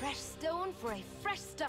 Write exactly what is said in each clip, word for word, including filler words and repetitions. fresh stone for a fresh stone.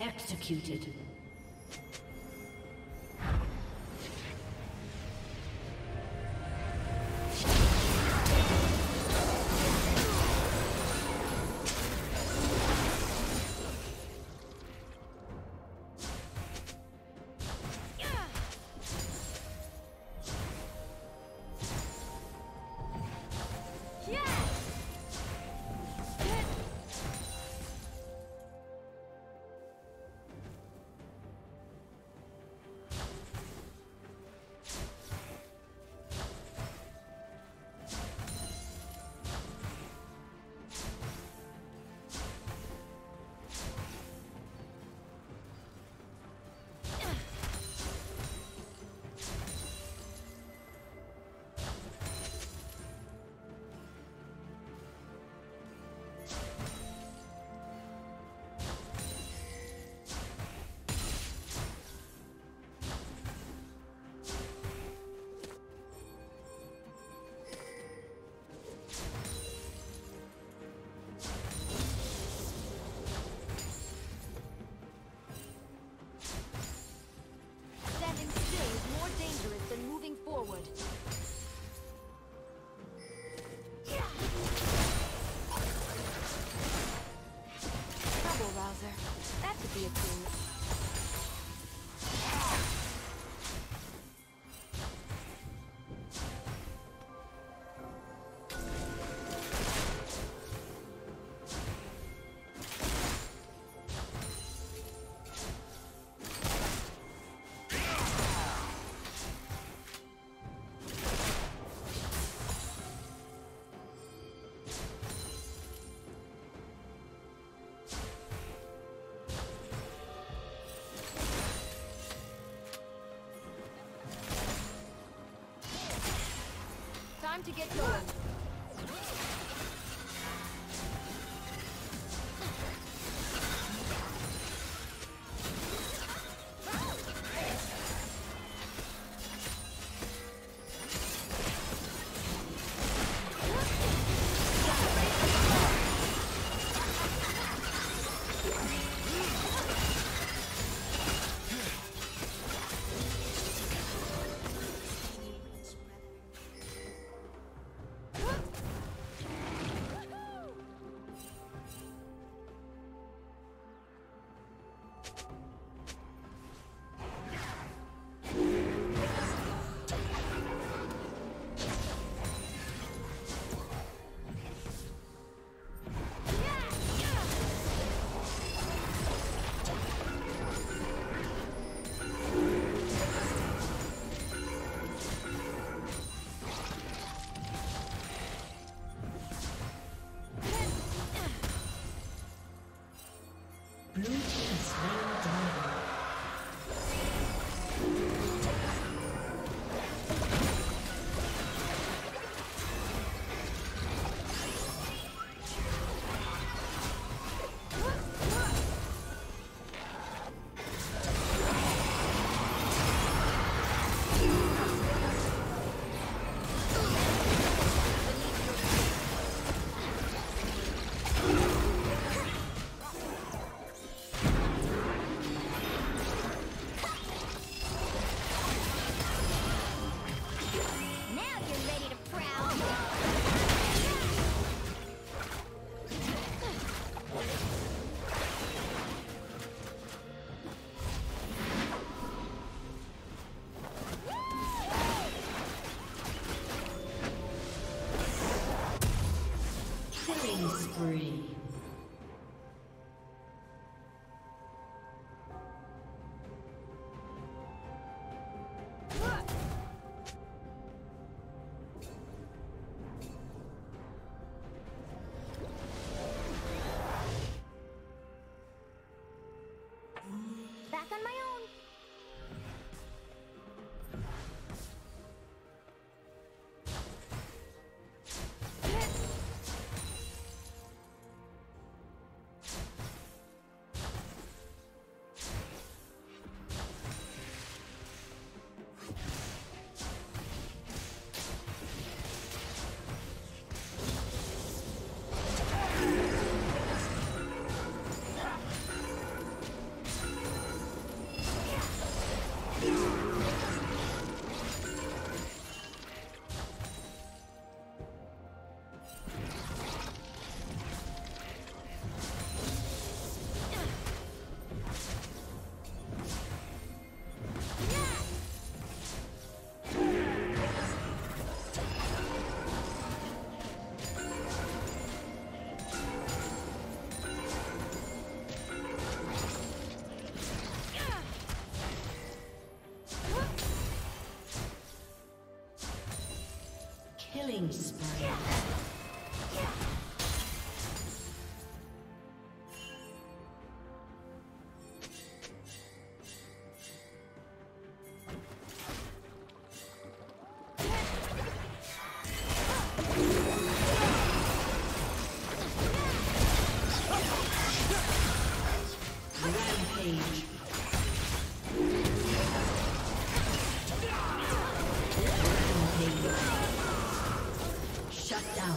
Executed. That could be a cool. Time to get going. ready to prowl. On my own. Killing spree. Rampage. Rampage. Shut down.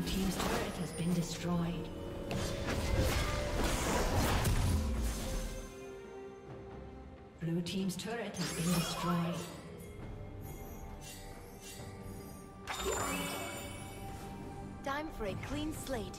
Blue team's turret has been destroyed. Blue team's turret has been destroyed. Time for a clean slate.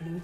Blue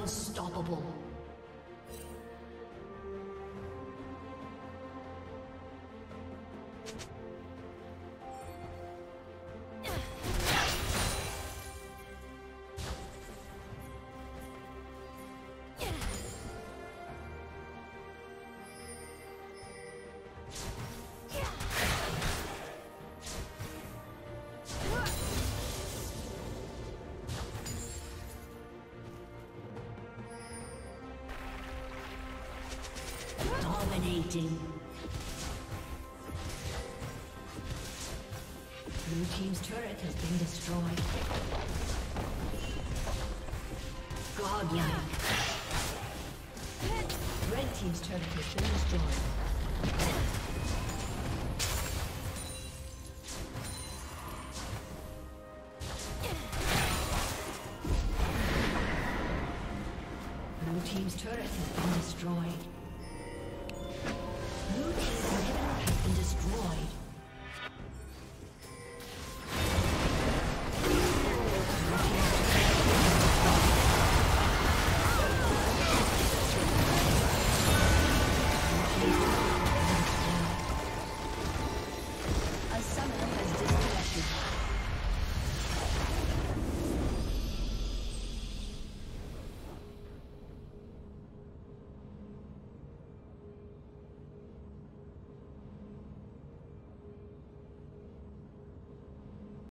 Unstoppable. Blue team's turret has been destroyed. Godlike. Red team's turret has been destroyed. Blue team's turret has been destroyed.